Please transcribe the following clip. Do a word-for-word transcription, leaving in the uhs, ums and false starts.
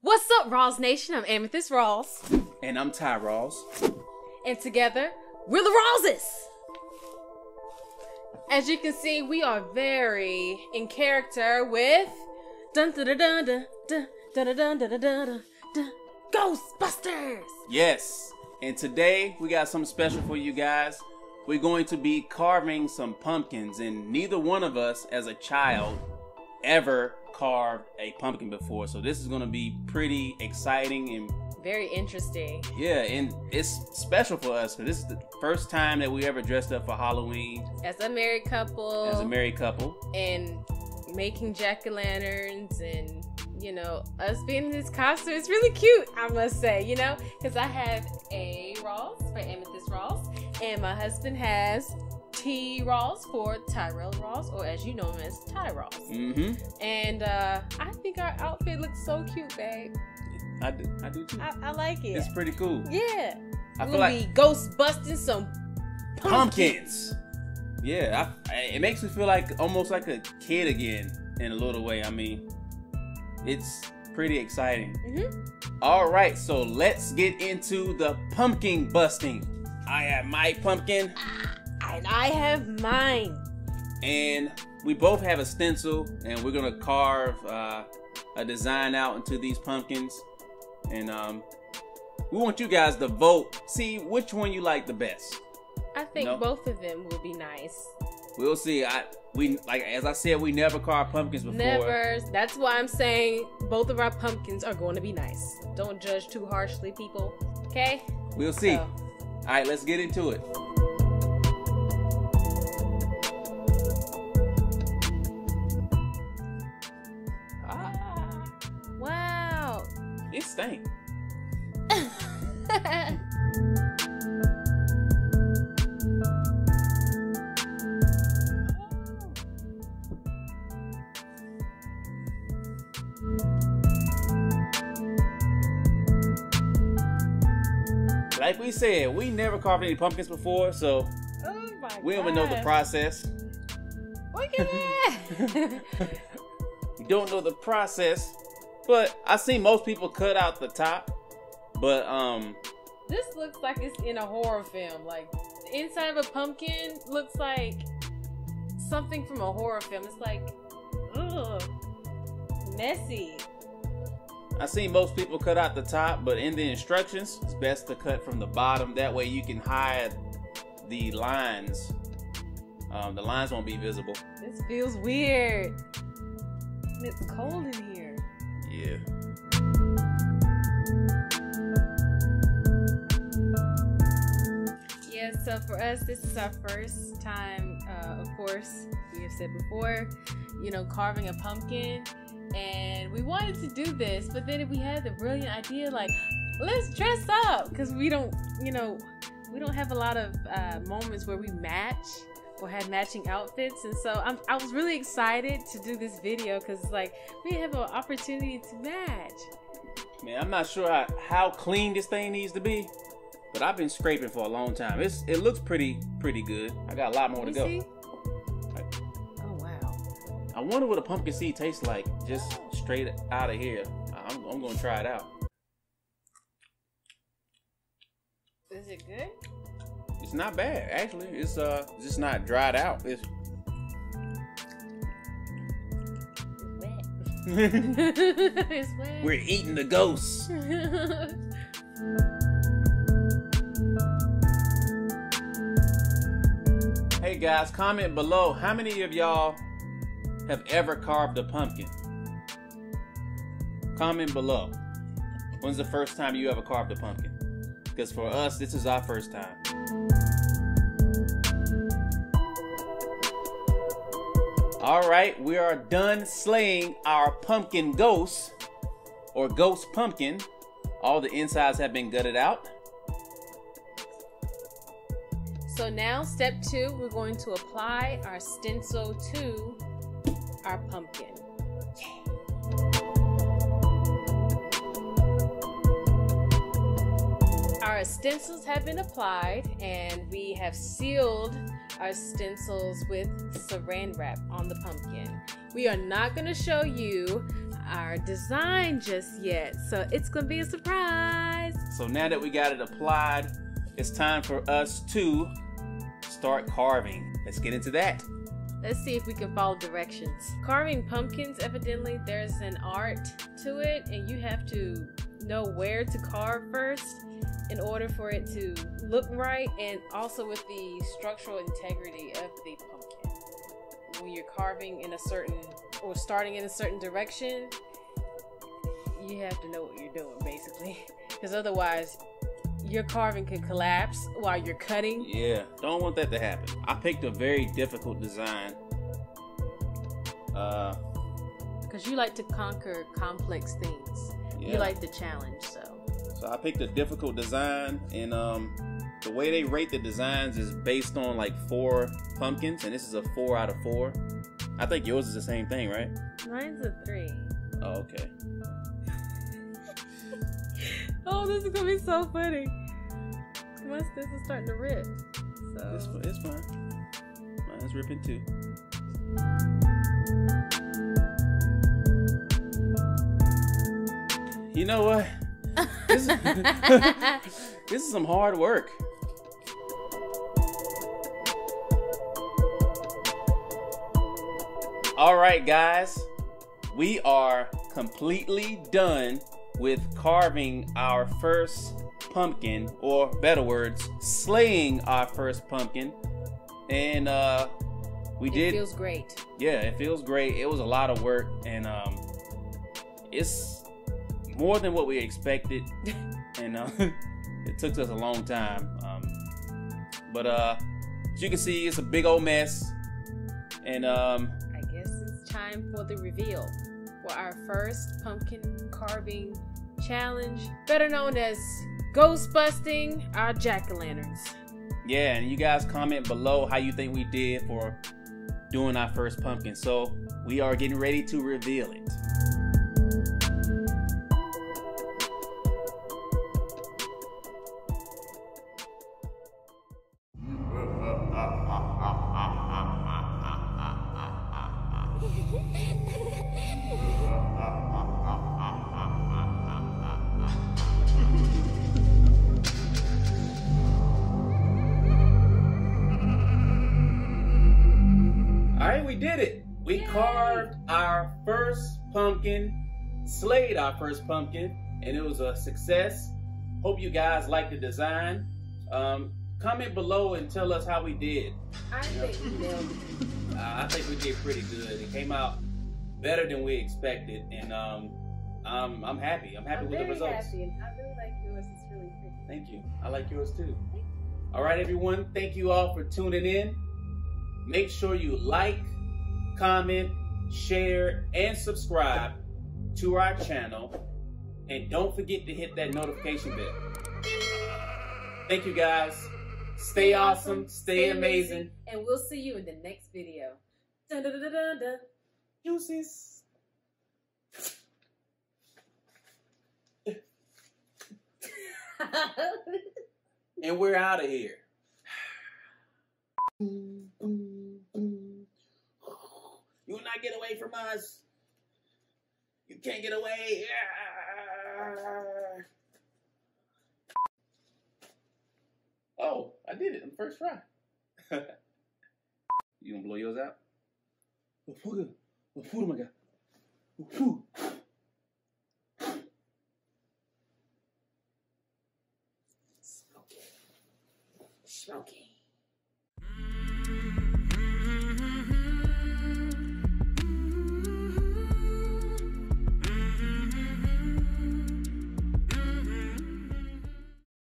What's up, Rawls Nation? I'm Amethyst Rawls. And I'm Ty Rawls. And together, we're the Rawlses! As you can see, we are very in character with dun dun dun dun dun dun dun dun dun dun dun Ghostbusters! Yes! And today, we got something special for you guys. We're going to be carving some pumpkins, and neither one of us as a child ever carved a pumpkin before, so this is going to be pretty exciting and very interesting. Yeah, and it's special for us because this is the first time that we ever dressed up for Halloween as a married couple as a married couple and making jack-o'-lanterns, and you know, us being in this costume, it's really cute, I must say, you know, because I have a Rawls for Amethyst Rawls, and my husband has Ty Rawls for Tyrell Ross, or as you know him as Ty Rawls. Mm-hmm. And uh, I think our outfit looks so cute, babe. I do, I do too. I, I like it. It's pretty cool. Yeah. I We're feel like be ghost busting some pumpkins. pumpkins. Yeah, I, I, it makes me feel like almost like a kid again in a little way. I mean, it's pretty exciting. Mm-hmm. All right, so let's get into the pumpkin busting. I have my pumpkin. Ah. And I have mine. And we both have a stencil, and we're gonna carve uh, a design out into these pumpkins. And um, we want you guys to vote, see which one you like the best. I think you know? both of them will be nice. We'll see. I we like as I said, we never carved pumpkins before. Never. That's why I'm saying both of our pumpkins are going to be nice. Don't judge too harshly, people. Okay? We'll see. So. All right, let's get into it. It stink. Like we said, we never carved any pumpkins before, so oh my we don't even know the process. Look at that! You don't know the process. But I see most people cut out the top, but um. This looks like it's in a horror film. Like the inside of a pumpkin looks like something from a horror film. It's like, ugh, messy. I see most people cut out the top, but in the instructions, it's best to cut from the bottom. That way you can hide the lines. Um, the lines won't be visible. This feels weird. And it's cold in here. Yeah. Yeah, so for us, this is our first time, uh, of course, we have said before, you know, carving a pumpkin. And we wanted to do this, but then we had the brilliant idea, like, let's dress up. Because we don't, you know, we don't have a lot of uh, moments where we match or had matching outfits, and so I'm, I was really excited to do this video because it's like we have an opportunity to match. Man, I'm not sure how, how clean this thing needs to be, but I've been scraping for a long time. It's it looks pretty pretty good. I got a lot more you to see? go. Right. Oh wow! I wonder what a pumpkin seed tastes like just straight out of here. I'm, I'm gonna try it out. Is it good? It's not bad, actually. It's uh, just not dried out. It's, it's wet. It's wet. We're eating the ghosts. Hey guys, comment below how many of y'all have ever carved a pumpkin. Comment below. When's the first time you ever carved a pumpkin? Because for us, this is our first time. All right, we are done slaying our pumpkin ghosts, or ghost pumpkin. All the insides have been gutted out. So now, step two, we're going to apply our stencil to our pumpkin. Our our stencils have been applied, and we have sealed our stencils with saran wrap on the pumpkin. We are not going to show you our design just yet, so it's going to be a surprise. So now that we got it applied, it's time for us to start carving. Let's get into that. Let's see if we can follow directions. Carving pumpkins, evidently there's an art to it, and you have to know where to carve first in order for it to look right, and also with the structural integrity of the pumpkin. When you're carving in a certain, or starting in a certain direction, you have to know what you're doing, basically, because otherwise your carving could collapse while you're cutting. Yeah, don't want that to happen. I picked a very difficult design. Uh, because you like to conquer complex things. Yeah. You like the challenge, so. So I picked a difficult design, and um, the way they rate the designs is based on like four pumpkins, and this is a four out of four. I think yours is the same thing, right? Mine's a three. Oh, okay. Oh, this is gonna be so funny. Once this is starting to rip, so it's, it's fine. Mine's ripping too. You know what? This, this is some hard work. All right, guys, we are completely done with carving our first pumpkin, or better words, slaying our first pumpkin. And uh we did. It feels great. Yeah, it feels great. It was a lot of work, and um it's more than what we expected. And uh, it took us a long time, um but uh as you can see, it's a big old mess. And um I guess it's time for the reveal. Our first pumpkin carving challenge, better known as ghost busting our jack-o'-lanterns. Yeah, and you guys comment below how you think we did for doing our first pumpkin. So we are getting ready to reveal it. Did it. We Yay. Carved our first pumpkin, slayed our first pumpkin, and it was a success. Hope you guys like the design. Um, comment below and tell us how we did. I you think know? we nailed it. Uh, I think we did pretty good. It came out better than we expected, and um, I'm, I'm happy. I'm happy I'm with the results. Happy. I really like yours. It's really pretty. Thank you. I like yours too. You. All right, everyone. Thank you all for tuning in. Make sure you like, comment, share, and subscribe to our channel. And don't forget to hit that notification bell. Thank you, guys. Stay awesome, stay amazing. And we'll see you in the next video. Dun, dun, dun, dun, dun. Juices. And we're out of here. You will not get away from us. You can't get away. Oh, I did it on the first try. You gonna blow yours out? Oh my God. Smoky. Smoky.